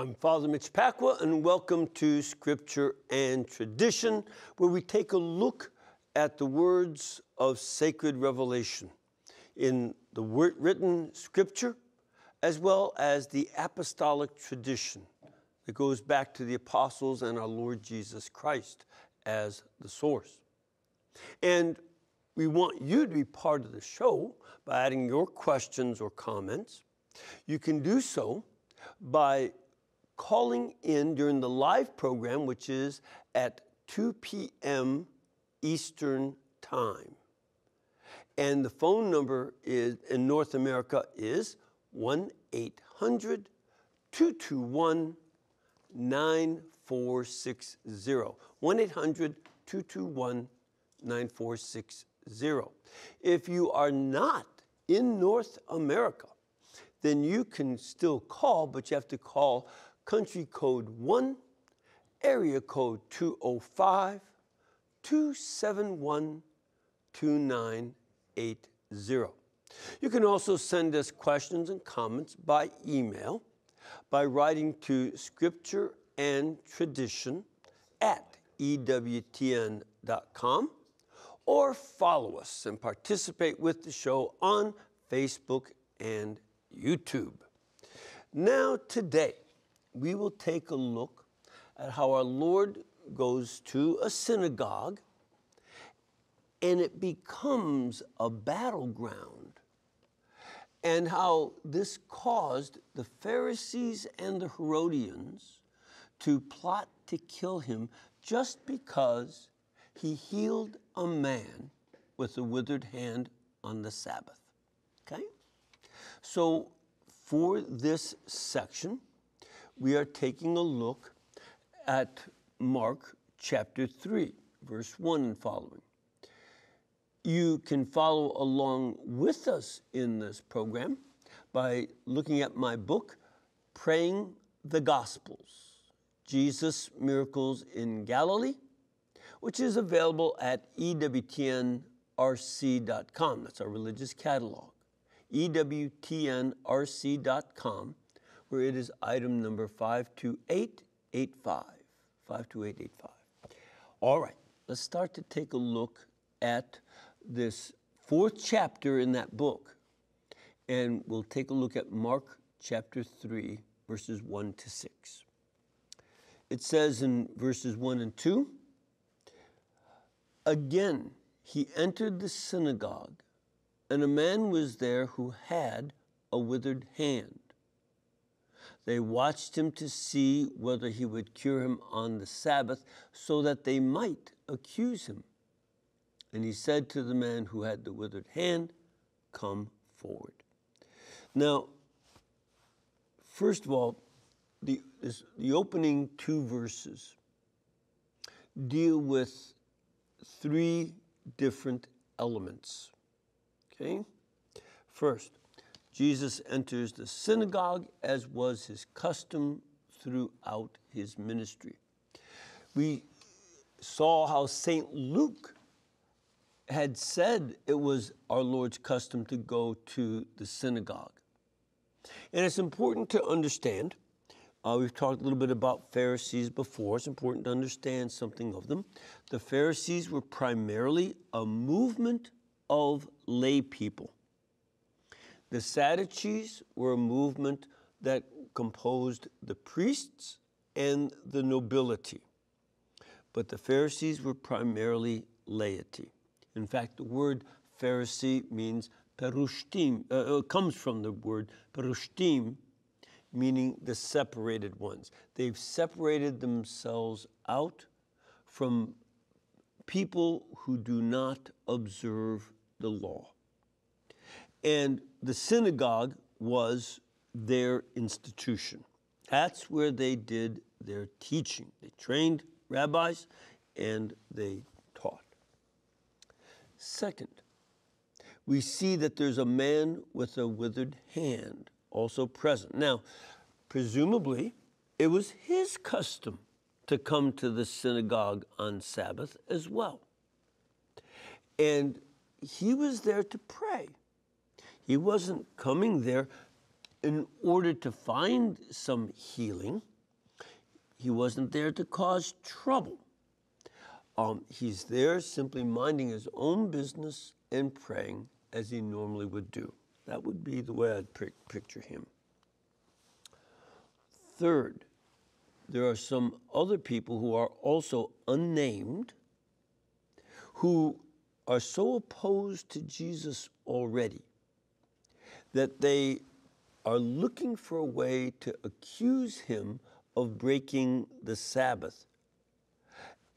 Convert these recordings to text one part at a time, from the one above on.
I'm Father Mitch Pacwa, and welcome to Scripture and Tradition, where we take a look at the words of sacred revelation in the written Scripture, as well as the apostolic tradition that goes back to the apostles and our Lord Jesus Christ as the source. And we want you to be part of the show by adding your questions or comments. You can do so by calling in during the live program, which is at 2 p.m. Eastern Time. And the phone number is in North America is 1-800-221-9460. 1-800-221-9460. If you are not in North America, then you can still call, but you have to call country code 1, area code 205-271-2980. You can also send us questions and comments by email by writing to Scripture and Tradition at EWTN.com, or follow us and participate with the show on Facebook and YouTube. Now today, we will take a look at how our Lord goes to a synagogue and it becomes a battleground, and how this caused the Pharisees and the Herodians to plot to kill him just because he healed a man with a withered hand on the Sabbath. Okay? So for this section, we are taking a look at Mark chapter 3, verse 1 and following. You can follow along with us in this program by looking at my book, Praying the Gospels, Jesus' Miracles in Galilee, which is available at EWTNRC.com. That's our religious catalog, EWTNRC.com. where it is item number 52885. 52885. All right, let's start to take a look at this fourth chapter in that book. And we'll take a look at Mark chapter 3, verses 1 to 6. It says in verses 1 and 2, "Again, he entered the synagogue, and a man was there who had a withered hand. They watched him to see whether he would cure him on the Sabbath, so that they might accuse him. And he said to the man who had the withered hand, 'Come forward.'" Now, first of all, the opening two verses deal with three different elements. Okay? First, Jesus enters the synagogue, as was his custom throughout his ministry. We saw how St. Luke had said it was our Lord's custom to go to the synagogue. And it's important to understand, we've talked a little bit about Pharisees before. It's important to understand something of them. The Pharisees were primarily a movement of lay people. The Sadducees were a movement that composed the priests and the nobility. But the Pharisees were primarily laity. In fact, the word Pharisee means perushtim, comes from the word perushtim, meaning the separated ones. They've separated themselves out from people who do not observe the law. And the synagogue was their institution. That's where they did their teaching. They trained rabbis and they taught. Second, we see that there's a man with a withered hand also present. Now, presumably, it was his custom to come to the synagogue on Sabbath as well. And he was there to pray. He wasn't coming there in order to find some healing. He wasn't there to cause trouble. He's there simply minding his own business and praying as he normally would do. That would be the way I'd picture him. Third, there are some other people who are also unnamed who are so opposed to Jesus already that they are looking for a way to accuse him of breaking the Sabbath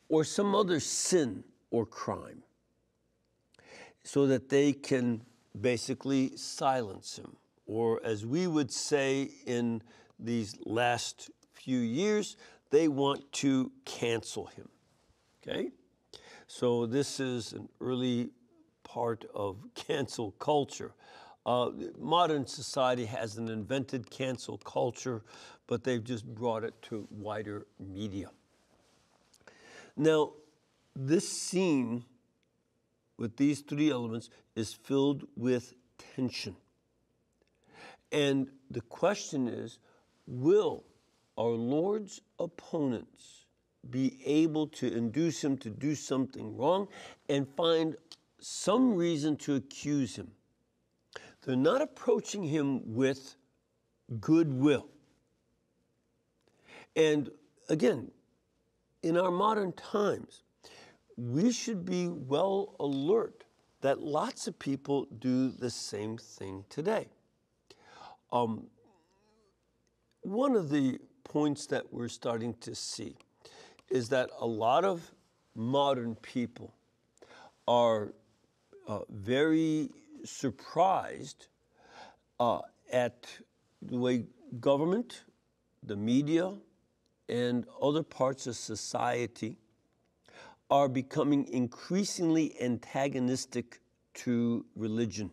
or some other sin or crime so that they can basically silence him, or as we would say in these last few years, they want to cancel him, okay? So this is an early part of cancel culture. Modern society hasn't invented cancel culture, but they've just brought it to wider media. Now, this scene with these three elements is filled with tension. And the question is, will our Lord's opponents be able to induce him to do something wrong and find some reason to accuse him? They're not approaching him with goodwill. And again, in our modern times, we should be well alert that lots of people do the same thing today. One of the points that we're starting to see is that a lot of modern people are very surprised at the way government, the media, and other parts of society are becoming increasingly antagonistic to religion,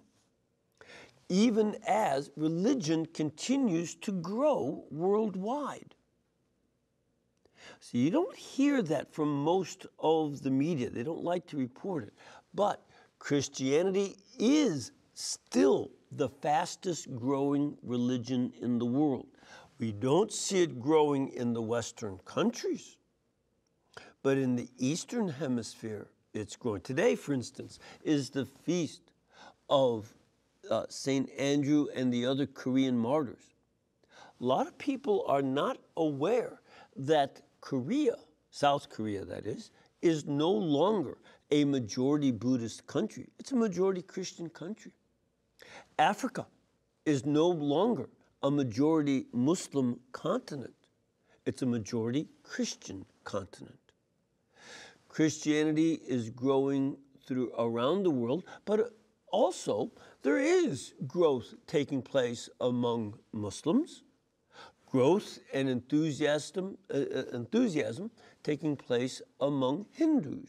even as religion continues to grow worldwide. So you don't hear that from most of the media. They don't like to report it. But Christianity is still the fastest growing religion in the world. We don't see it growing in the Western countries, but in the Eastern Hemisphere, it's growing. Today, for instance, is the feast of St. Andrew and the other Korean martyrs. A lot of people are not aware that Korea, South Korea that is no longer a majority Buddhist country. It's a majority Christian country. Africa is no longer a majority Muslim continent. It's a majority Christian continent. Christianity is growing through around the world, but also there is growth taking place among Muslims, growth and enthusiasm taking place among Hindus.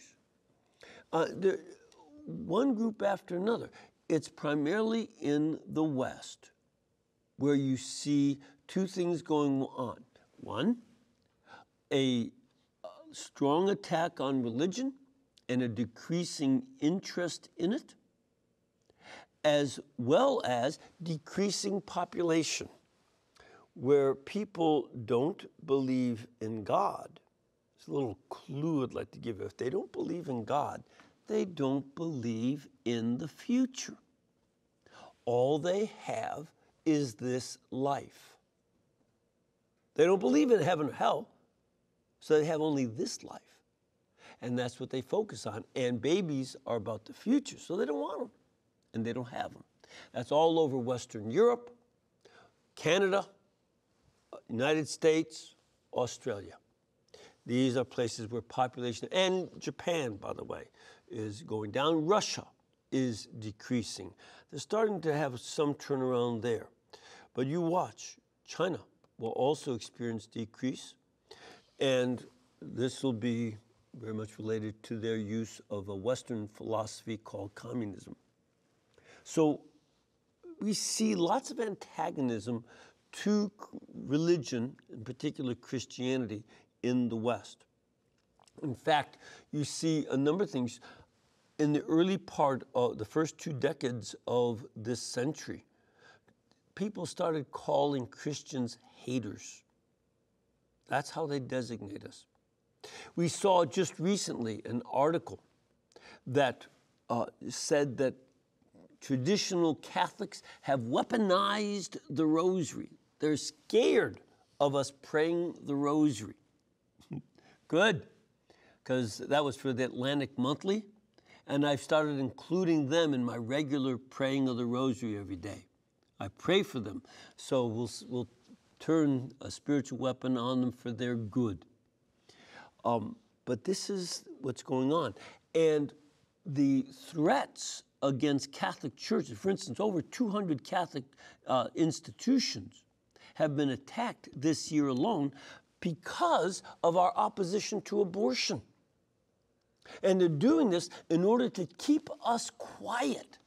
One group after another. It's primarily in the West where you see two things going on. One, a strong attack on religion and a decreasing interest in it, as well as decreasing population, where people don't believe in God. It's a little clue I'd like to give you. If they don't believe in God, they don't believe in the future. All they have is this life. They don't believe in heaven or hell, so they have only this life. And that's what they focus on. And babies are about the future, so they don't want them, and they don't have them. That's all over Western Europe, Canada, United States, Australia. These are places where population, and Japan, by the way, is going down. Russia is decreasing. They're starting to have some turnaround there. But you watch, China will also experience decrease, and this will be very much related to their use of a Western philosophy called communism. So we see lots of antagonism to religion, in particular Christianity, in the West. In fact, you see a number of things. In the early part of the first two decades of this century, people started calling Christians haters. That's how they designate us. We saw just recently an article that said that traditional Catholics have weaponized the rosary. They're scared of us praying the rosary. Good, because that was for the Atlantic Monthly, and I've started including them in my regular praying of the rosary every day. I pray for them, so we'll turn a spiritual weapon on them for their good. But this is what's going on. And the threats against Catholic churches, for instance, over 200 Catholic institutions have been attacked this year alone because of our opposition to abortion. And they're doing this in order to keep us quiet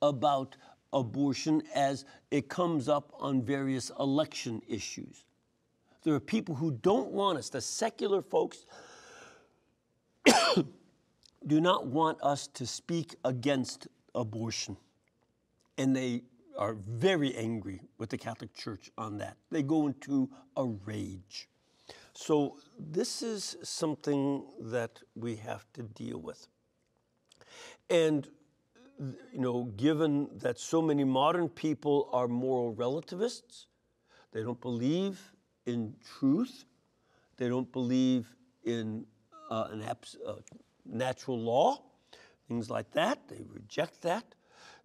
about abortion as it comes up on various election issues. There are people who don't want us, the secular folks do not want us to speak against abortion. And they are very angry with the Catholic Church on that. They go into a rage. So this is something that we have to deal with. And, you know, given that so many modern people are moral relativists, they don't believe in truth, they don't believe in natural law, things like that, they reject that,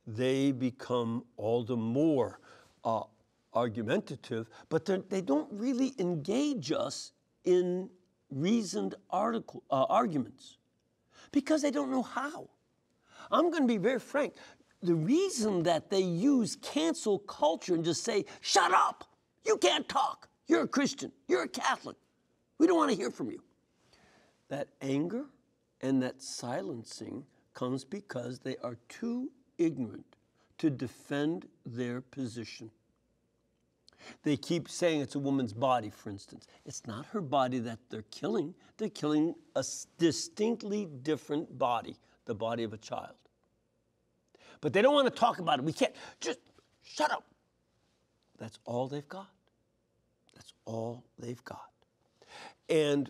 they become all the more argumentative, but they don't really engage us in reasoned arguments because they don't know how. I'm going to be very frank. The reason that they use cancel culture and just say, shut up, you can't talk, you're a Christian, you're a Catholic, we don't want to hear from you. That anger and that silencing comes because they are too ignorant to defend their position. They keep saying it's a woman's body, for instance. It's not her body that they're killing. They're killing a distinctly different body, the body of a child. But they don't want to talk about it. We can't. Just shut up. That's all they've got. That's all they've got. And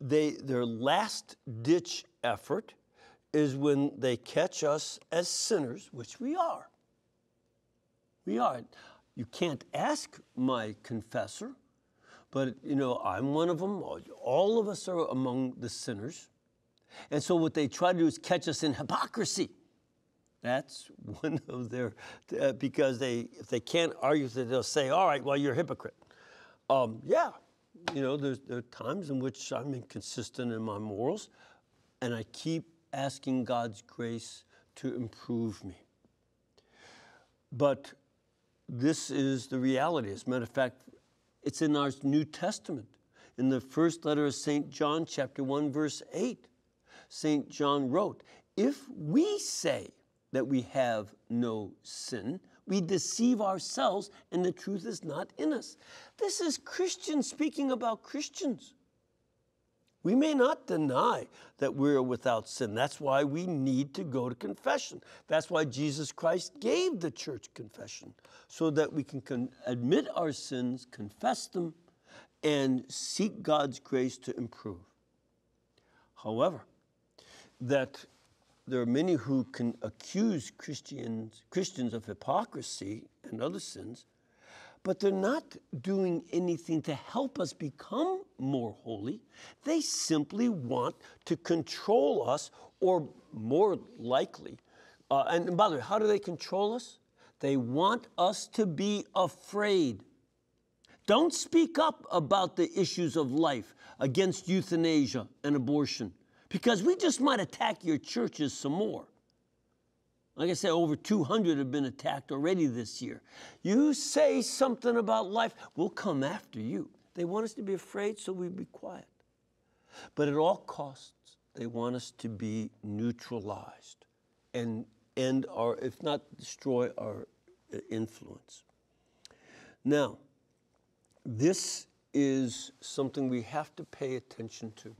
their last-ditch effort is when they catch us as sinners, which we are. We are. You can't ask my confessor, but, you know, I'm one of them. All of us are among the sinners. And so what they try to do is catch us in hypocrisy. That's one of their, because if they can't argue, they'll say, all right, well, you're a hypocrite. Yeah. You know, there are times in which I'm inconsistent in my morals, and I keep asking God's grace to improve me. But this is the reality. As a matter of fact, it's in our New Testament. In the first letter of St. John, chapter 1, verse 8, St. John wrote, if we say that we have no sin, we deceive ourselves, and the truth is not in us. This is Christians speaking about Christians. We may not deny that we're without sin. That's why we need to go to confession. That's why Jesus Christ gave the church confession, so that we can admit our sins, confess them, and seek God's grace to improve. However, that there are many who can accuse Christians of hypocrisy and other sins, but they're not doing anything to help us become more holy. They simply want to control us, or more likely, and by the way, how do they control us? They want us to be afraid. Don't speak up about the issues of life against euthanasia and abortion, because we just might attack your churches some more. Like I said, over 200 have been attacked already this year. You say something about life, we'll come after you. They want us to be afraid, so we be quiet. But at all costs, they want us to be neutralized and end our, if not destroy our influence. Now, this is something we have to pay attention to.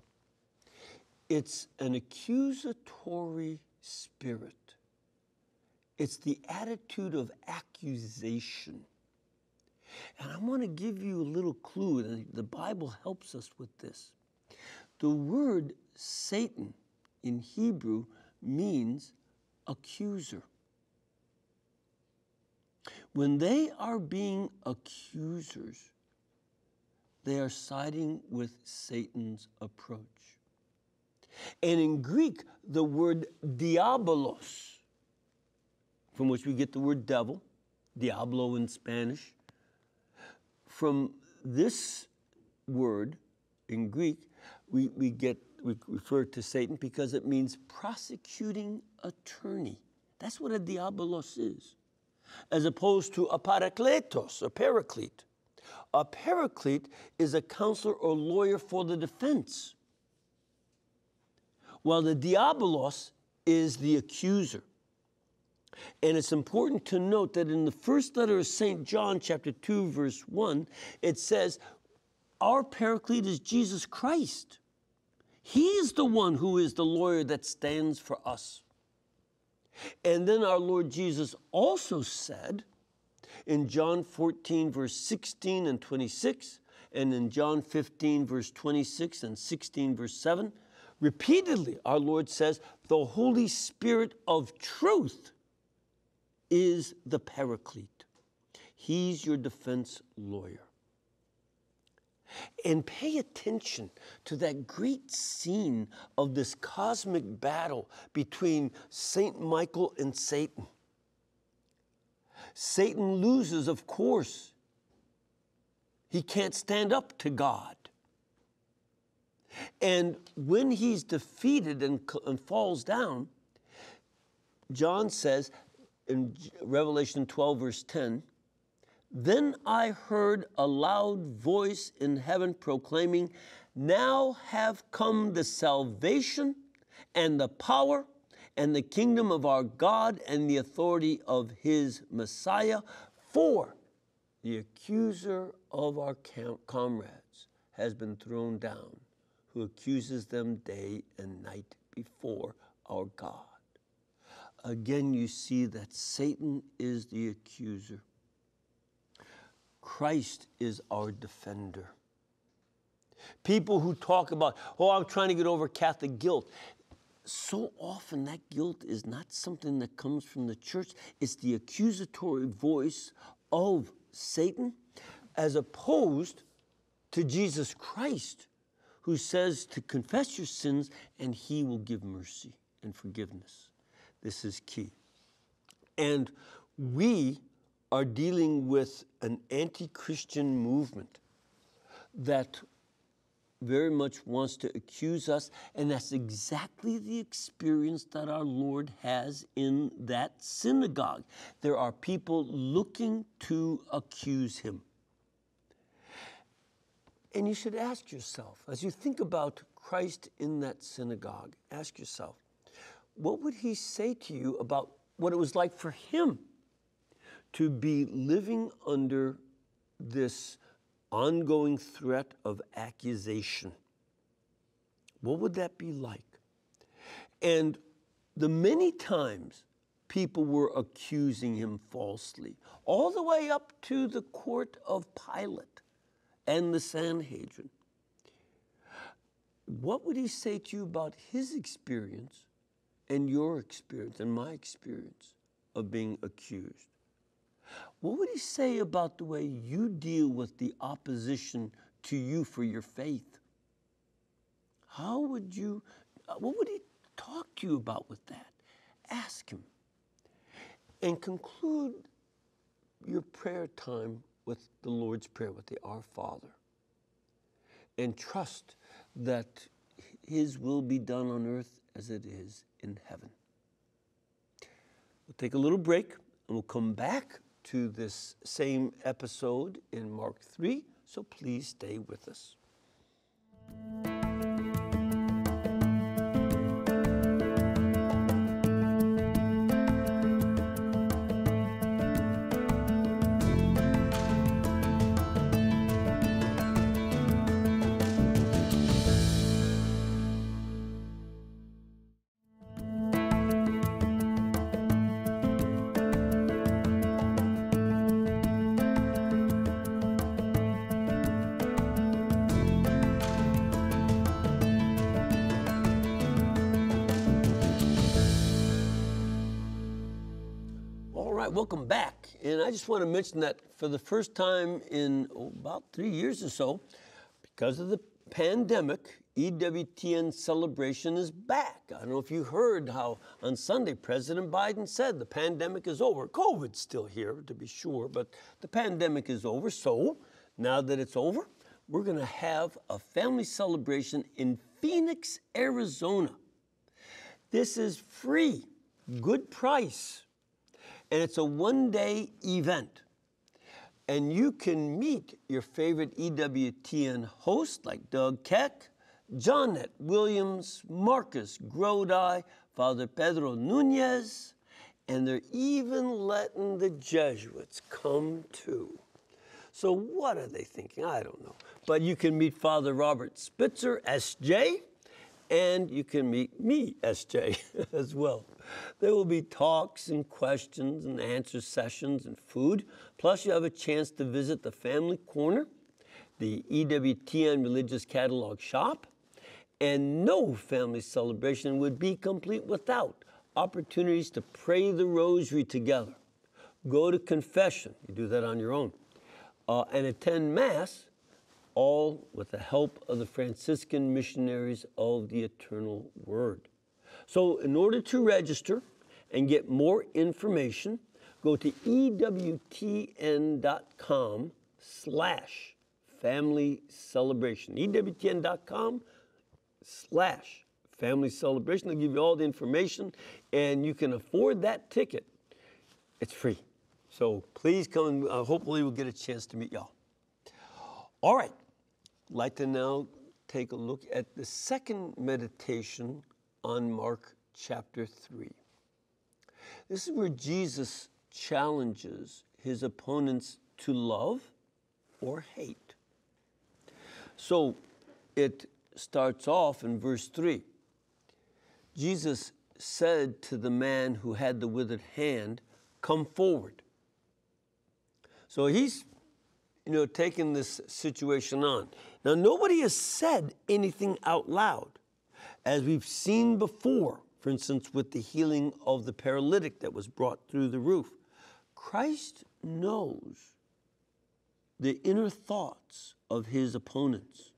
It's an accusatory spirit. It's the attitude of accusation. And I want to give you a little clue, and the Bible helps us with this. The word Satan in Hebrew means accuser. When they are being accusers, they are siding with Satan's approach. And in Greek, the word diabolos, from which we get the word devil, diablo in Spanish, from this word in Greek, we refer to Satan because it means prosecuting attorney. That's what a diabolos is, as opposed to a parakletos, a paraclete. A paraclete is a counselor or lawyer for the defense, while the diabolos is the accuser. And it's important to note that in the first letter of St. John, chapter 2, verse 1, it says, our paraclete is Jesus Christ. He is the one who is the lawyer that stands for us. And then our Lord Jesus also said, in John 14, verse 16 and 26, and in John 15, verse 26 and 16, verse 7, repeatedly our Lord says, the Holy Spirit of truth is the paraclete. He's your defense lawyer. And pay attention to that great scene of this cosmic battle between Saint Michael and Satan. Satan loses, of course. He can't stand up to God. And when he's defeated and falls down, John says in Revelation 12, verse 10, then I heard a loud voice in heaven proclaiming, now have come the salvation and the power and the kingdom of our God and the authority of his Messiah, for the accuser of our comrades has been thrown down, who accuses them day and night before our God. Again, you see that Satan is the accuser. Christ is our defender. People who talk about, oh, I'm trying to get over Catholic guilt. So often that guilt is not something that comes from the church. It's the accusatory voice of Satan, as opposed to Jesus Christ, who says to confess your sins and he will give mercy and forgiveness. This is key. And we are dealing with an anti-Christian movement that very much wants to accuse us, and that's exactly the experience that our Lord has in that synagogue. There are people looking to accuse him. And you should ask yourself, as you think about Christ in that synagogue, ask yourself, what would he say to you about what it was like for him to be living under this ongoing threat of accusation? What would that be like? And the many times people were accusing him falsely, all the way up to the court of Pilate and the Sanhedrin. What would he say to you about his experience and your experience and my experience of being accused? What would he say about the way you deal with the opposition to you for your faith? How would you, what would he talk to you about with that? Ask him. And conclude your prayer time with the Lord's Prayer, with the Our Father. And trust that his will be done on earth as it is in heaven. We'll take a little break and we'll come back to this same episode in Mark 3, so please stay with us. right, welcome back. And I just want to mention that for the first time in about 3 years or so, because of the pandemic, EWTN celebration is back. I don't know if you heard how on Sunday President Biden said the pandemic is over. COVID's still here, to be sure, but the pandemic is over. So now that it's over, we're going to have a family celebration in Phoenix, Arizona. This is free, good price. And it's a one-day event. And you can meet your favorite EWTN hosts like Doug Keck, Johnette Williams, Marcus Grody, Father Pedro Nunez, and they're even letting the Jesuits come too. So what are they thinking? I don't know. But you can meet Father Robert Spitzer, S.J., and you can meet me, SJ, as well. There will be talks and questions and answer sessions and food. Plus, you have a chance to visit the Family Corner, the EWTN Religious Catalog Shop, and no family celebration would be complete without opportunities to pray the rosary together, go to confession, you do that on your own, and attend Mass, all with the help of the Franciscan missionaries of the Eternal Word. So in order to register and get more information, go to EWTN.com/family celebration. EWTN.com/family celebration. They'll give you all the information, and you can afford that ticket. It's free. So please come, and hopefully we'll get a chance to meet y'all. All right. I'd like to now take a look at the second meditation on Mark chapter 3. This is where Jesus challenges his opponents to love or hate. So it starts off in verse 3. Jesus said to the man who had the withered hand, "Come forward." So he's, you know, taking this situation on. Now, nobody has said anything out loud. As we've seen before, for instance, with the healing of the paralytic that was brought through the roof, Christ knows the inner thoughts of his opponents.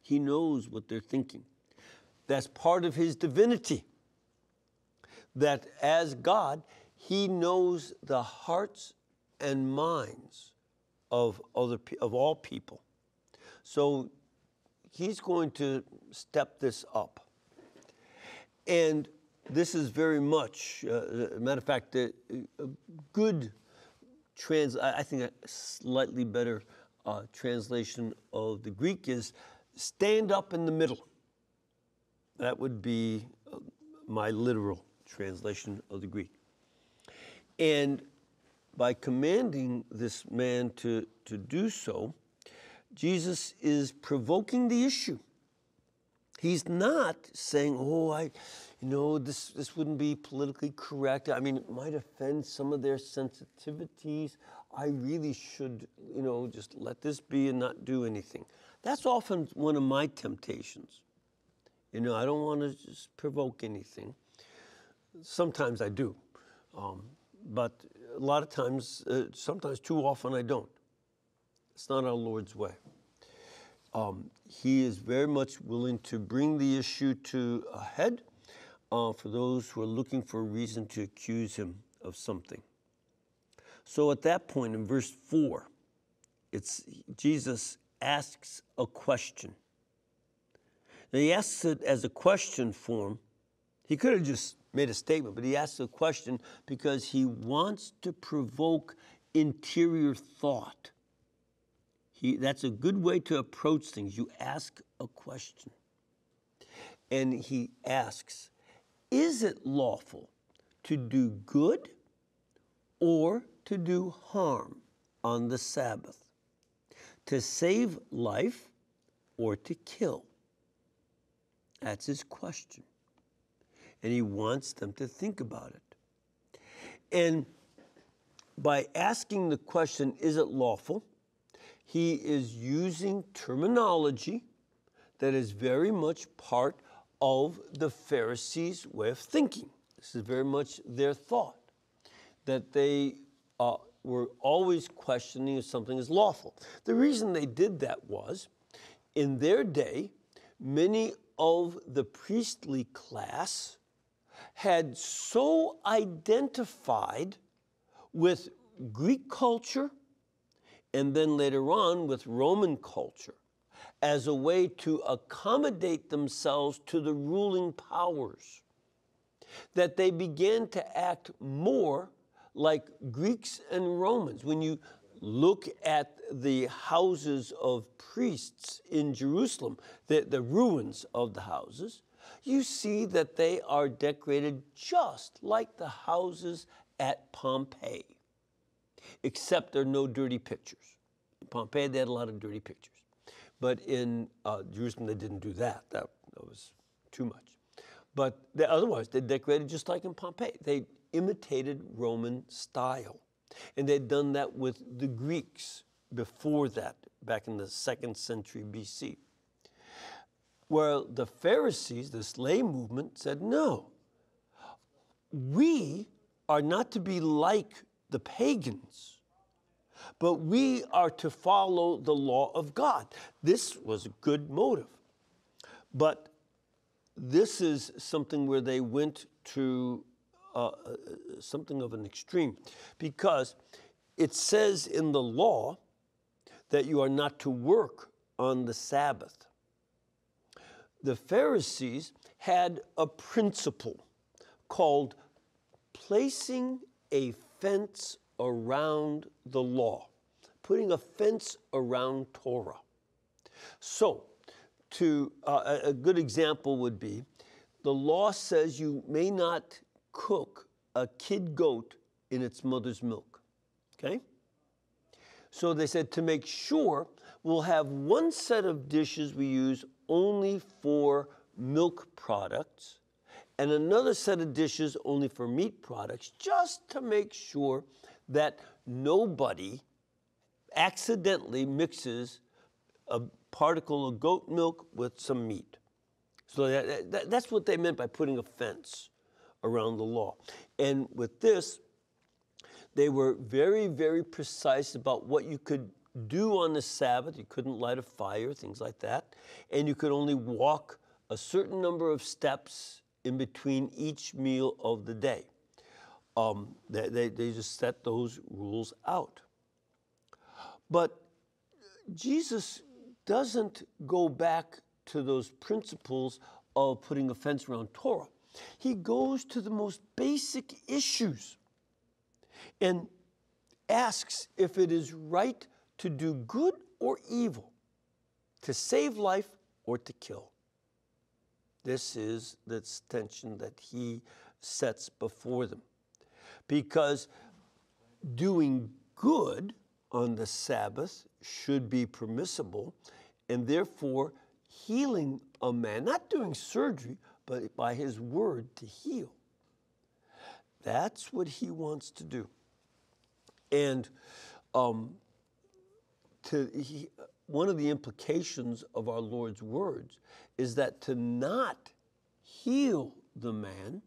He knows what they're thinking. That's part of his divinity, that as God, he knows the hearts and minds of all people. So he's going to step this up. And this is very much, matter of fact, a good I think a slightly better translation of the Greek is "stand up in the middle." That would be my literal translation of the Greek. And by commanding this man to do so, Jesus is provoking the issue. He's not saying, "Oh, this wouldn't be politically correct. I mean, it might offend some of their sensitivities. I really should, just let this be and not do anything." That's often one of my temptations. I don't want to just provoke anything. Sometimes I do. But a lot of times, sometimes too often, I don't. It's not our Lord's way. He is very much willing to bring the issue to a head for those who are looking for a reason to accuse him of something. So at that point, in verse 4, Jesus asks a question. Now, he asks it as a question form. He could have just made a statement, but he asks a question because he wants to provoke interior thought. That's a good way to approach things. You ask a question. And he asks, "Is it lawful to do good or to do harm on the Sabbath? To save life or to kill?" That's his question. And he wants them to think about it. And by asking the question, "Is it lawful?" he is using terminology that is very much part of the Pharisees' way of thinking. This is very much their thought. that they were always questioning if something is lawful. The reason they did that was, in their day, many of the priestly class had so identified with Greek culture and then later on with Roman culture as a way to accommodate themselves to the ruling powers that they began to act more like Greeks and Romans. When you look at the houses of priests in Jerusalem, the ruins of the houses, you see that they are decorated just like the houses at Pompeii, except there are no dirty pictures. In Pompeii, they had a lot of dirty pictures. But in Jerusalem, they didn't do that. That was too much. But otherwise, they decorated just like in Pompeii. They imitated Roman style. And they'd done that with the Greeks before that, back in the 2nd century BC. Well, the Pharisees, the slave movement, said, no, we are not to be like the pagans, but we are to follow the law of God. This was a good motive. But this is something where they went to something of an extreme, because it says in the law that you are not to work on the Sabbath. The Pharisees had a principle called placing a fence around the law, putting a fence around Torah. So, a good example would be, the law says you may not cook a kid goat in its mother's milk, okay? So they said, to make sure, we'll have one set of dishes we use only for milk products and another set of dishes only for meat products, just to make sure that nobody accidentally mixes a particle of goat milk with some meat. So that's what they meant by putting a fence around the law. And with this, they were very, very precise about what you could do on the Sabbath. You couldn't light a fire, things like that. And you could only walk a certain number of steps in between each meal of the day. They just set those rules out. But Jesus doesn't go back to those principles of putting a fence around Torah. He goes to the most basic issues and asks if it is right to do good or evil, to save life or to kill. This is the tension that he sets before them. Because doing good on the Sabbath should be permissible, and therefore healing a man, not doing surgery, but by his word to heal. That's what he wants to do. And one of the implications of our Lord's words is that to not heal the man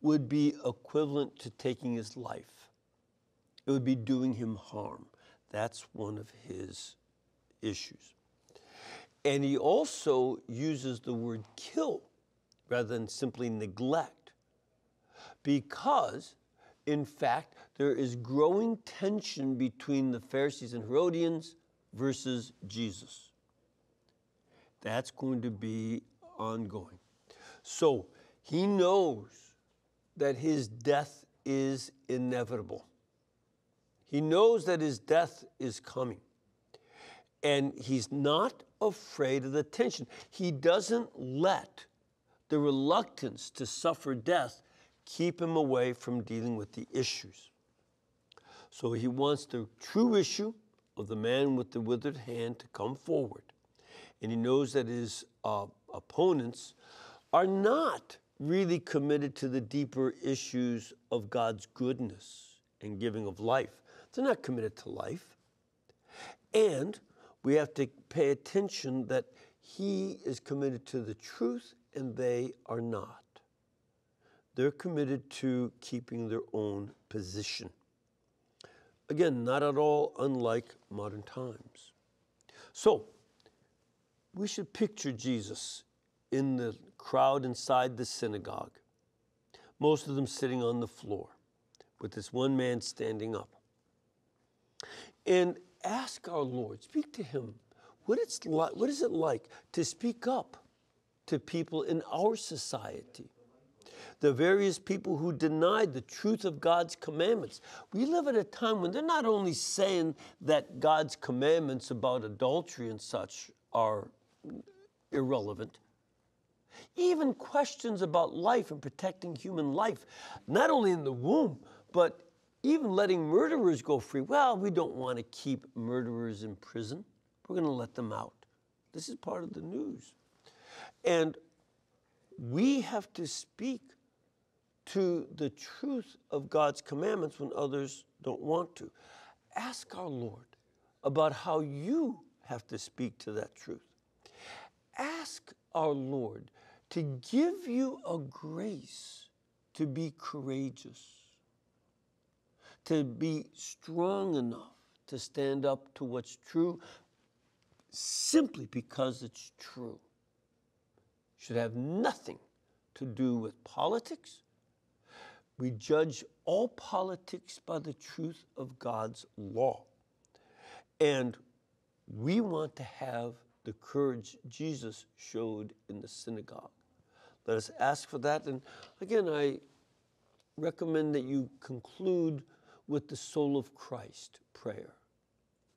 would be equivalent to taking his life. It would be doing him harm. That's one of his issues. And he also uses the word kill rather than simply neglect, because, in fact, there is growing tension between the Pharisees and Herodians versus Jesus. That's going to be ongoing. So he knows that his death is inevitable. He knows that his death is coming. And he's not afraid of the tension. He doesn't let the reluctance to suffer death keep him away from dealing with the issues. So he wants the true issue of the man with the withered hand to come forward. And he knows that his opponents are not really committed to the deeper issues of God's goodness and giving of life. They're not committed to life. And we have to pay attention that he is committed to the truth and they are not. They're committed to keeping their own position. Again, not at all unlike modern times. So, we should picture Jesus in the crowd inside the synagogue, most of them sitting on the floor, with this one man standing up. And ask our Lord, speak to him, what is it like to speak up to people in our society? The various people who denied the truth of God's commandments. We live at a time when they're not only saying that God's commandments about adultery and such are irrelevant, even questions about life and protecting human life, not only in the womb, but even letting murderers go free. Well, we don't want to keep murderers in prison. We're going to let them out. This is part of the news. And we have to speak to the truth of God's commandments when others don't want to. Ask our Lord about how you have to speak to that truth. Ask our Lord to give you a grace to be courageous, to be strong enough to stand up to what's true simply because it's true. Should have nothing to do with politics. We judge all politics by the truth of God's law. And we want to have the courage Jesus showed in the synagogue. Let us ask for that. And again, I recommend that you conclude with the Soul of Christ prayer.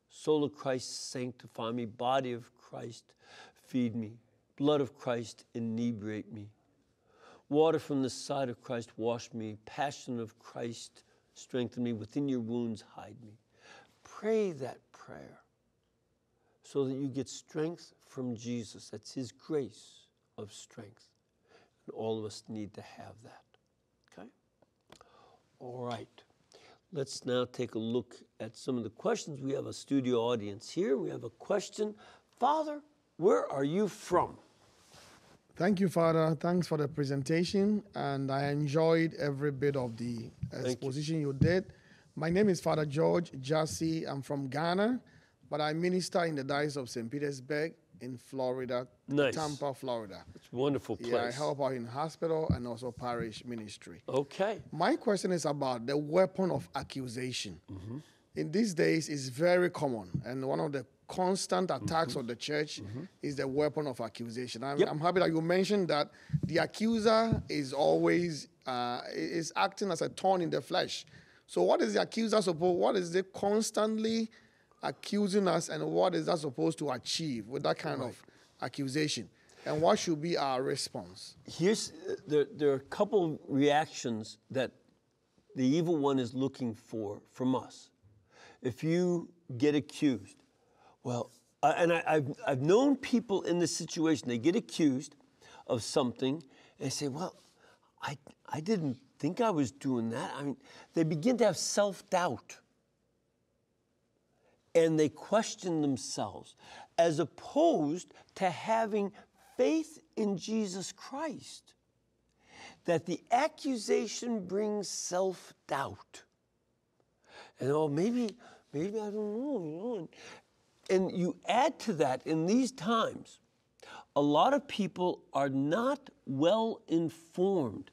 Soul of Christ, sanctify me. Body of Christ, feed me. Blood of Christ, inebriate me. Water from the side of Christ, wash me. Passion of Christ, strengthen me. Within your wounds, hide me. Pray that prayer so that you get strength from Jesus. That's his grace of strength. And all of us need to have that. Okay? All right. Let's now take a look at some of the questions. We have a studio audience here. We have a question. Father, where are you from? Thank you, Father. Thanks for the presentation, and I enjoyed every bit of the exposition you did. My name is Father George Jassy. I'm from Ghana, but I minister in the Diocese of St. Petersburg in Florida, nice. Tampa, Florida. It's a wonderful place. Yeah, I help out in hospital and also parish ministry. Okay. My question is about the weapon of accusation. Mm-hmm. In these days, it's very common, and one of the constant attacks on the church is the weapon of accusation. I'm happy that you mentioned that the accuser is always is acting as a thorn in the flesh. So what is the accuser supposed? What is they constantly accusing us, and what is that supposed to achieve with that kind of accusation? And what should be our response? There are a couple reactions that the evil one is looking for from us. If you get accused. Well, I've known people in this situation. They get accused of something, and they say, well, I didn't think I was doing that. I mean, they begin to have self-doubt, and they question themselves, as opposed to having faith in Jesus Christ, that the accusation brings self-doubt. And, oh, maybe I don't know. And you add to that, in these times, a lot of people are not well informed.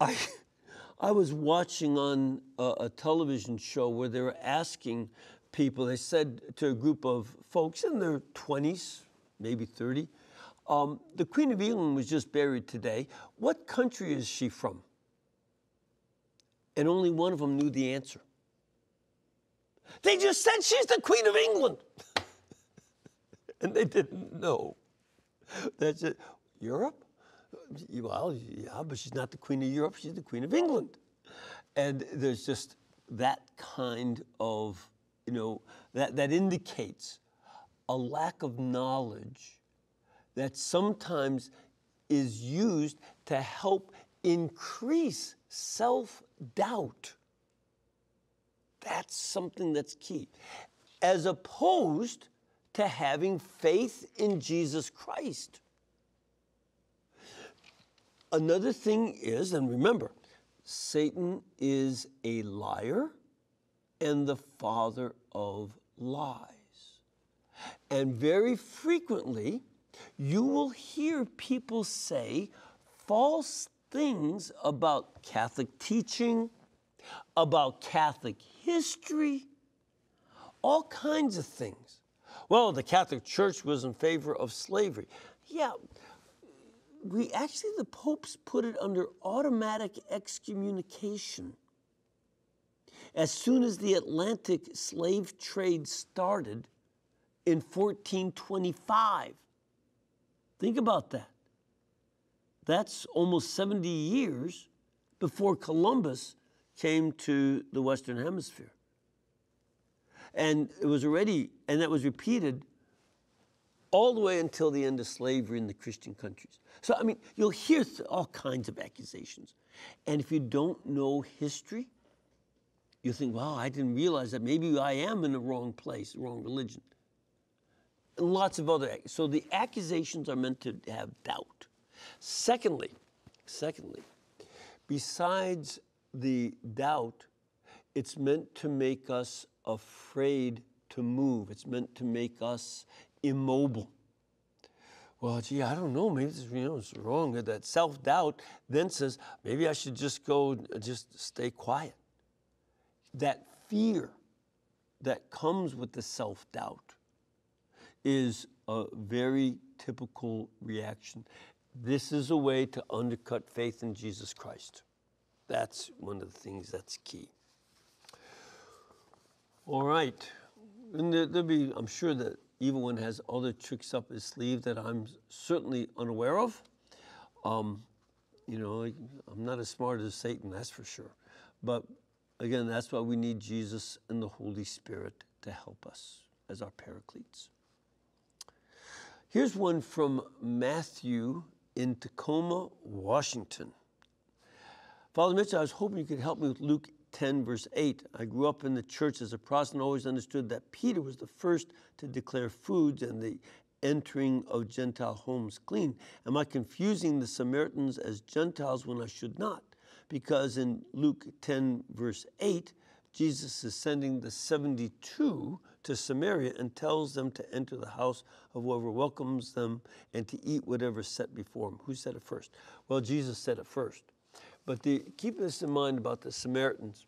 I was watching on a television show where they were asking people, they said to a group of folks in their 20s, maybe 30, the Queen of England was just buried today. What country is she from? And only one of them knew the answer. They just said she's the Queen of England. And they didn't know. That's it. Europe? Well, yeah, but she's not the Queen of Europe. She's the Queen of England. And there's just that kind of, you know, that indicates a lack of knowledge that sometimes is used to help increase self-doubt. That's something that's key, as opposed to having faith in Jesus Christ. Another thing is, and remember, Satan is a liar and the father of lies. And very frequently, you will hear people say false things about Catholic teaching, about Catholic history, all kinds of things. Well, the Catholic Church was in favor of slavery. Yeah, we actually, the popes put it under automatic excommunication as soon as the Atlantic slave trade started in 1425. Think about that. That's almost 70 years before Columbus came to the Western Hemisphere. And it was already, and that was repeated all the way until the end of slavery in the Christian countries. So, I mean, you'll hear all kinds of accusations. And if you don't know history, you think, wow, I didn't realize that maybe I am in the wrong place, wrong religion. And lots of other, so the accusations are meant to have doubt. Secondly, besides the doubt, it's meant to make us afraid to move. It's meant to make us immobile. Well, gee, I don't know, maybe this, it's wrong. That self-doubt then says, maybe I should just go, just stay quiet. That fear that comes with the self-doubt is a very typical reaction. This is a way to undercut faith in Jesus Christ. That's one of the things that's key. All right, and there'll be, I'm sure that evil one has other tricks up his sleeve that I'm certainly unaware of. I'm not as smart as Satan, that's for sure. But again, that's why we need Jesus and the Holy Spirit to help us as our paracletes. Here's one from Matthew in Tacoma, Washington. Father Mitchell, I was hoping you could help me with Luke 10, verse 8. I grew up in the church as a Protestant, always understood that Peter was the first to declare foods and the entering of Gentile homes clean. Am I confusing the Samaritans as Gentiles when I should not? Because in Luke 10, verse 8, Jesus is sending the 72 to Samaria and tells them to enter the house of whoever welcomes them and to eat whatever is set before them. Who said it first? Well, Jesus said it first. But keep this in mind about the Samaritans.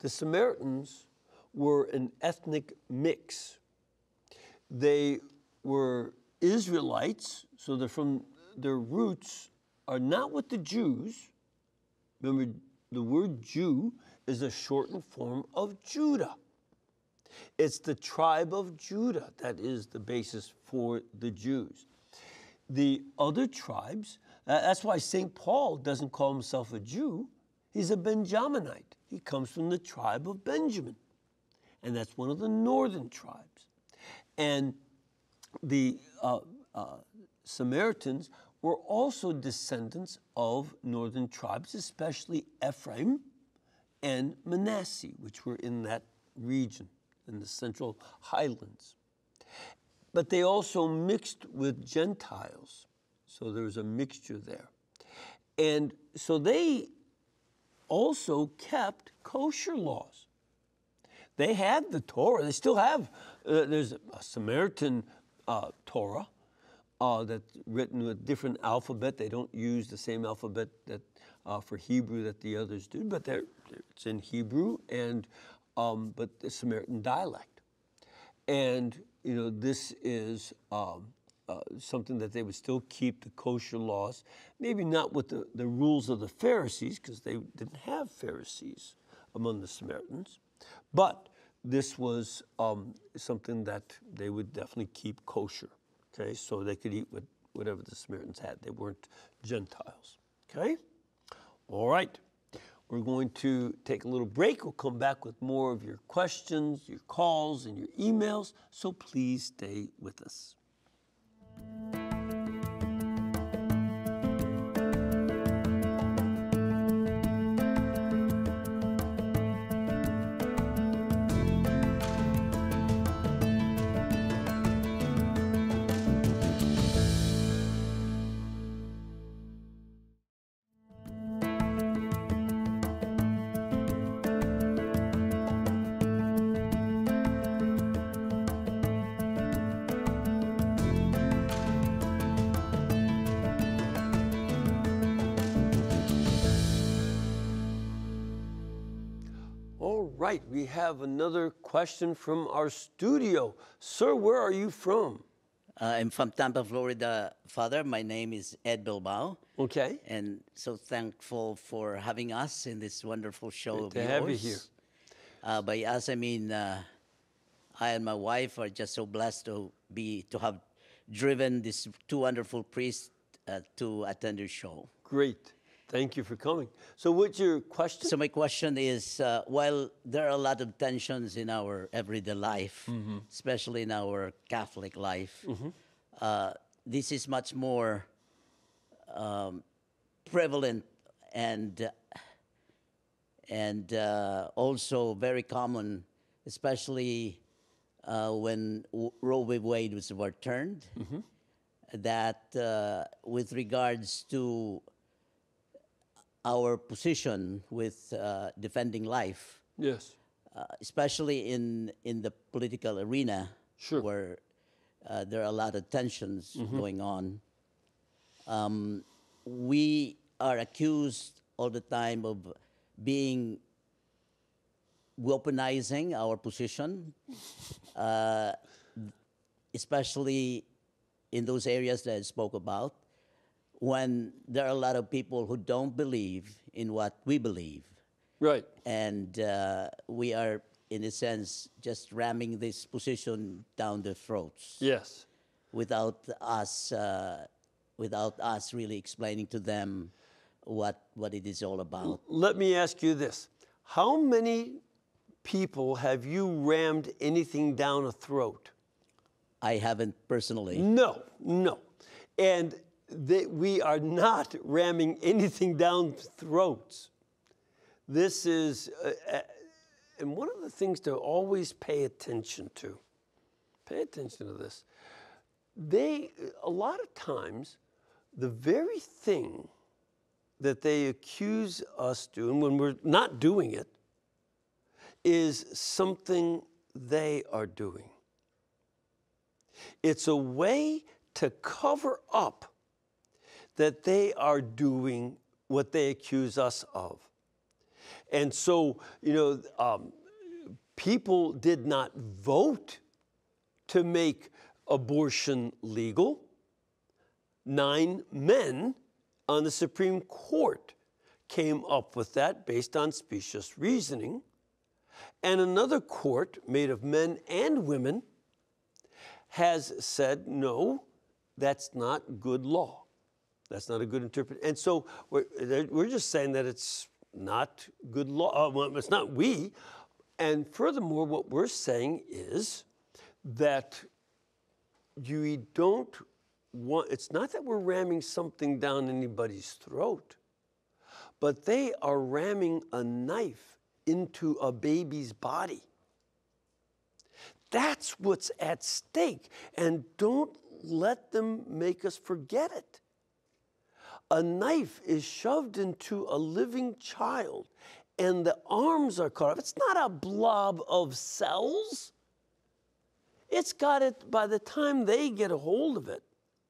The Samaritans were an ethnic mix. They were Israelites, so they're from, their roots are not with the Jews. Remember, the word Jew is a shortened form of Judah. It's the tribe of Judah that is the basis for the Jews. The other tribes, that's why St. Paul doesn't call himself a Jew. He's a Benjaminite. He comes from the tribe of Benjamin. And that's one of the northern tribes. And the Samaritans were also descendants of northern tribes, especially Ephraim and Manasseh, which were in that region, in the central highlands. But they also mixed with Gentiles. So there's a mixture there. And so they also kept kosher laws. They had the Torah. They still have, there's a Samaritan Torah that's written with different alphabet. They don't use the same alphabet that for Hebrew that the others do, but it's in Hebrew, and but the Samaritan dialect. And, this is... something that they would still keep the kosher laws, maybe not with the rules of the Pharisees, because they didn't have Pharisees among the Samaritans, but this was something that they would definitely keep kosher, okay? So they could eat with whatever the Samaritans had. They weren't Gentiles, okay? All right, we're going to take a little break. We'll come back with more of your questions, your calls, and your emails, so please stay with us. right, we have another question from our studio. Sir, where are you from? I'm from Tampa, Florida, Father. My name is Ed Bilbao. Okay. And so thankful for having us in this wonderful show of yours. Good to have you here. By us, I mean, I and my wife are just so blessed to have driven these two wonderful priests to attend your show. Great. Thank you for coming. So what's your question? So my question is, while there are a lot of tensions in our everyday life, mm-hmm. especially in our Catholic life, mm-hmm. This is much more prevalent and also very common, especially when Roe v. Wade was overturned, mm-hmm. that with regards to our position with defending life, yes, especially in the political arena, sure. where there are a lot of tensions mm-hmm. going on. We are accused all the time of being weaponizing our position, especially in those areas that I spoke about, when there are a lot of people who don't believe in what we believe. Right. And we are, in a sense, just ramming this position down their throats. Yes. Without us really explaining to them what it is all about. Let me ask you this. How many people have you rammed anything down a throat? I haven't personally. No, no. And we are not ramming anything down throats. This is, and one of the things to always pay attention to this. A lot of times, the very thing that they accuse us doing when we're not doing it is something they are doing. It's a way to cover up that they are doing what they accuse us of. And so, you know, people did not vote to make abortion legal. 9 men on the Supreme Court came up with that based on specious reasoning. And another court made of men and women has said, no, that's not good law. That's not a good interpretation. And so we're just saying that it's not good law. Well, it's not we. And furthermore, what we're saying is that you don't want, it's not that we're ramming something down anybody's throat, but they are ramming a knife into a baby's body. That's what's at stake. And don't let them make us forget it. A knife is shoved into a living child, and the arms are cut off. It's not a blob of cells. It's got it, by the time they get a hold of it,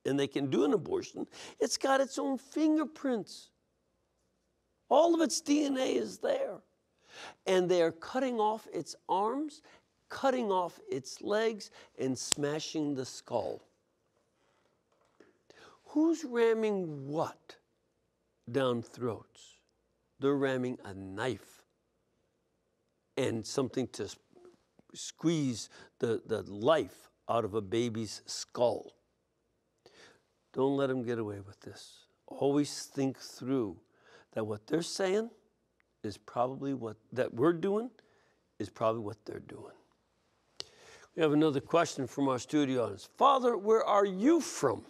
and they can do an abortion, it's got its own fingerprints. All of its DNA is there. And they are cutting off its arms, cutting off its legs, and smashing the skull. Who's ramming what down throats? They're ramming a knife and something to squeeze the life out of a baby's skull. Don't let them get away with this. Always think through that what they're saying is probably what that we're doing is probably what they're doing. We have another question from our studio audience. Father, where are you from?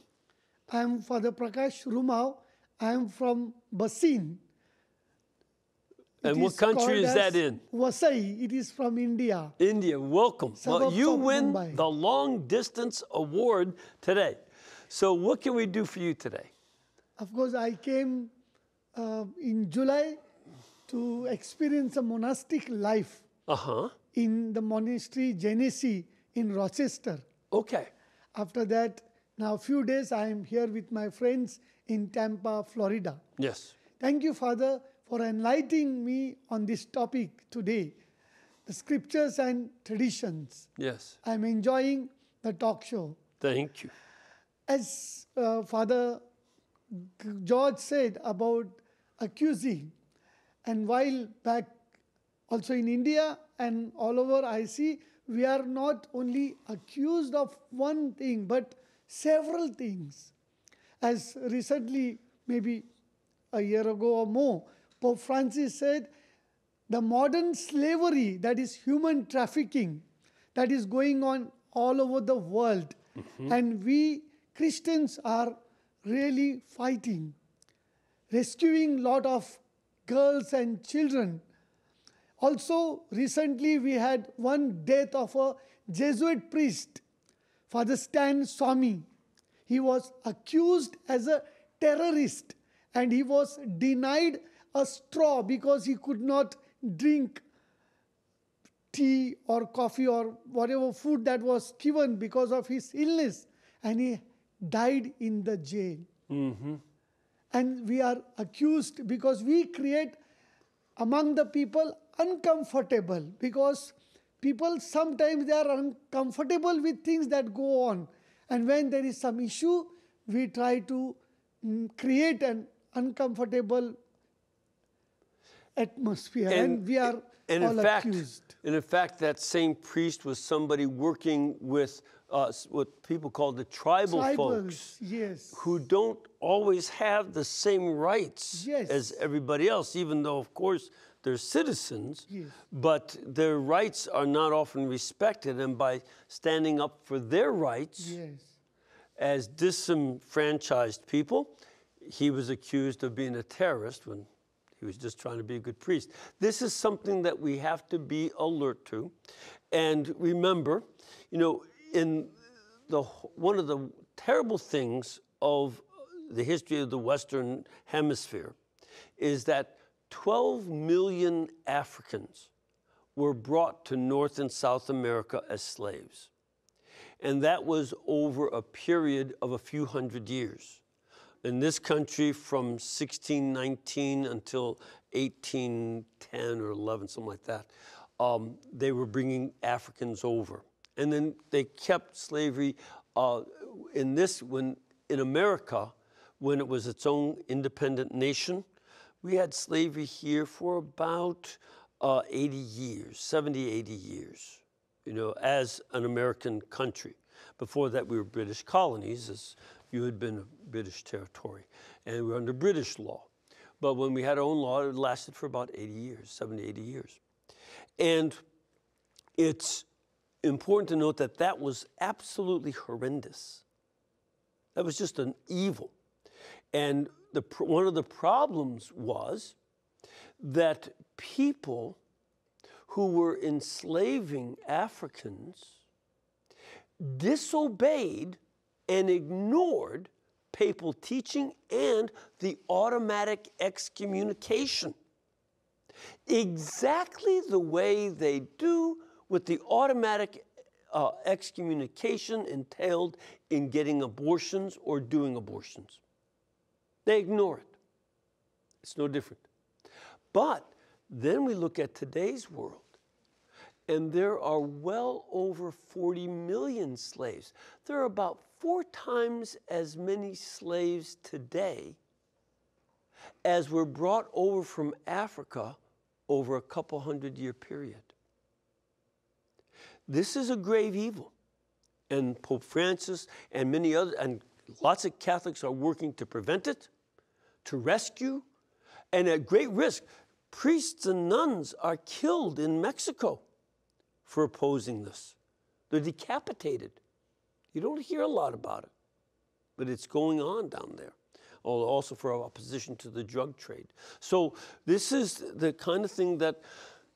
I'm Father Prakash Rumau. I'm from Basin. And what country is that in? Vasai. It is from India. India, welcome. Well, you win Mumbai. The long distance award today. So what can we do for you today? Of course, I came in July to experience a monastic life in the monastery Genesee in Rochester. Okay. After that, now, a few days I am here with my friends in Tampa, Florida. Yes. Thank you, Father, for enlightening me on this topic today. the Scriptures and Traditions. Yes. I'm enjoying the talk show. Thank you. As Father George said about accusing, and while back also in India and all over I see, we are not only accused of one thing, but several things. As recently, maybe a year ago or more, Pope Francis said, the modern slavery, that is human trafficking, that is going on all over the world. Mm-hmm. And we Christians are really fighting, rescuing a lot of girls and children. Also, recently we had one death of a Jesuit priest, Father Stan Swami. He was accused as a terrorist and he was denied a straw because he could not drink tea or coffee or whatever food that was given because of his illness. And he died in the jail. Mm-hmm. And we are accused because we create among the people uncomfortable, because people sometimes they are uncomfortable with things that go on, and when there is some issue we try to create an uncomfortable atmosphere, and we are all accused. And in fact that same priest was somebody working with what people call the tribal folks, yes, who don't always have the same rights, yes, as everybody else, even though, of course, they're citizens, yes, but their rights are not often respected. And by standing up for their rights, yes, as disenfranchised people, he was accused of being a terrorist when he was just trying to be a good priest. This is something that we have to be alert to. And remember, you know, in the one of the terrible things of the history of the Western Hemisphere is that 12 million Africans were brought to North and South America as slaves. And that was over a period of a few hundred years. In this country from 1619 until 1810 or 11, something like that, they were bringing Africans over. And then they kept slavery in America, when it was its own independent nation, we had slavery here for about 70, 80 years, you know, as an American country. Before that, we were British colonies, as you had been a British territory, and we were under British law. But when we had our own law, it lasted for about 80 years, 70, 80 years. And it's important to note that that was absolutely horrendous. That was just an evil. And one of the problems was that people who were enslaving Africans disobeyed and ignored papal teaching and the automatic excommunication, exactly the way they do with the automatic excommunication entailed in getting abortions or doing abortions. They ignore it. It's no different. But then we look at today's world, and there are well over 40 million slaves. There are about 4 times as many slaves today as were brought over from Africa over a couple hundred year period. This is a grave evil, and Pope Francis and many others, and lots of Catholics are working to prevent it, to rescue, and at great risk. Priests and nuns are killed in Mexico for opposing this. They're decapitated. You don't hear a lot about it, but it's going on down there. Also for our opposition to the drug trade. So this is the kind of thing that,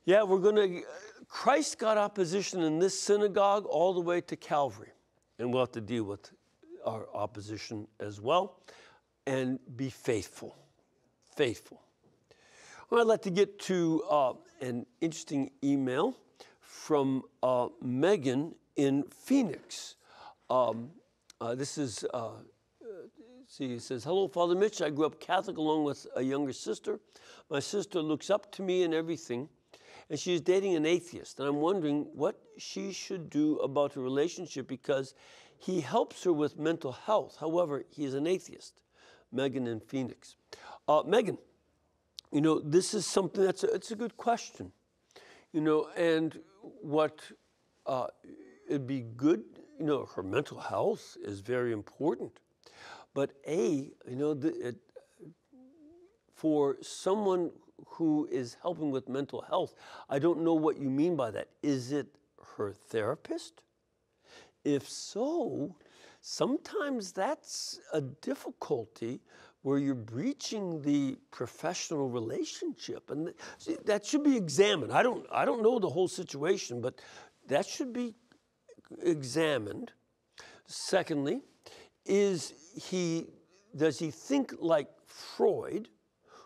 yeah, we're going to... Christ got opposition in this synagogue all the way to Calvary. And we'll have to deal with our opposition as well. And be faithful. Faithful. Well, I'd like to get to an interesting email from Megan in Phoenix. This is, see, it says, hello, Father Mitch. I grew up Catholic along with a younger sister. My sister looks up to me in everything. and she's dating an atheist. And I'm wondering what she should do about her relationship because he helps her with mental health. However, he's an atheist. Megan in Phoenix. Megan, you know, this is something that's it's a good question. You know, and what it'd be good, you know, her mental health is very important. But A, you know, for someone who is helping with mental health, I don't know what you mean by that. Is it her therapist? If so, sometimes that's a difficulty where you're breaching the professional relationship, and that should be examined. I don't know the whole situation, but that should be examined. Secondly, does he think like Freud,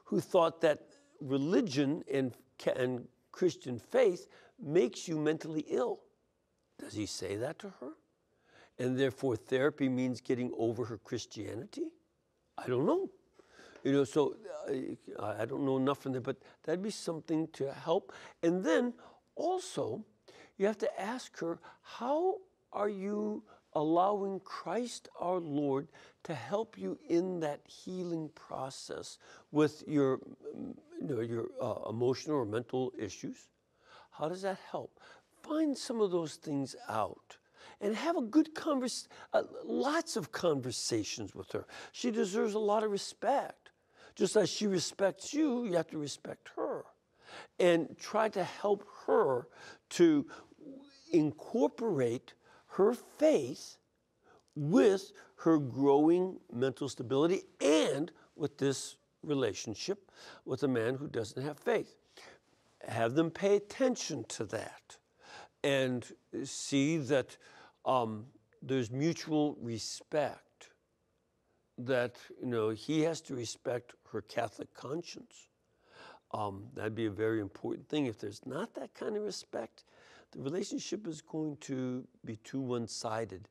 who thought that religion and Christian faith makes you mentally ill? Does he say that to her? And therefore therapy means getting over her Christianity? I don't know. You know, so I don't know enough from there, but that'd be something to help. And then also, you have to ask her, how are you allowing Christ our Lord to help you in that healing process with your, you know, your emotional or mental issues? How does that help? Find some of those things out. And have a good lots of conversations with her. She deserves a lot of respect. Just as she respects you, you have to respect her. And try to help her to incorporate her faith with her growing mental stability and with this relationship with a man who doesn't have faith. Have them pay attention to that and see that there's mutual respect, that, you know, he has to respect her Catholic conscience. That'd be a very important thing. If there's not that kind of respect, the relationship is going to be too one-sided,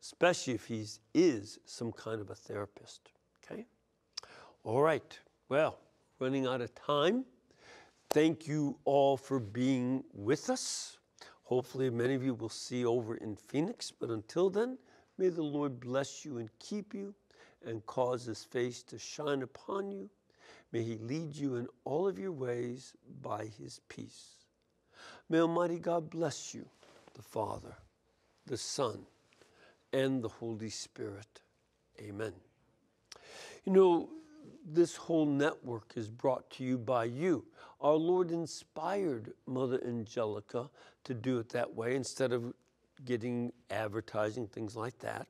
especially if he is some kind of a therapist, okay? All right, well, running out of time. Thank you all for being with us. Hopefully many of you will see over in Phoenix, but until then, may the Lord bless you and keep you and cause his face to shine upon you. May he lead you in all of your ways by his peace. May Almighty God bless you, the Father, the Son, and the Holy Spirit. Amen. You know, this whole network is brought to you by you. Our Lord inspired Mother Angelica to do it that way instead of getting advertising, things like that.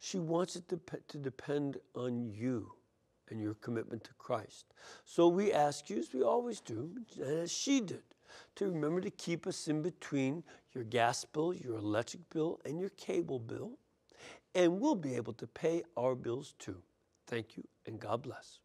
She wants it to depend on you and your commitment to Christ. So we ask you, as we always do, and as she did, to remember to keep us in between your gas bill, your electric bill, and your cable bill, and we'll be able to pay our bills too. Thank you, and God bless.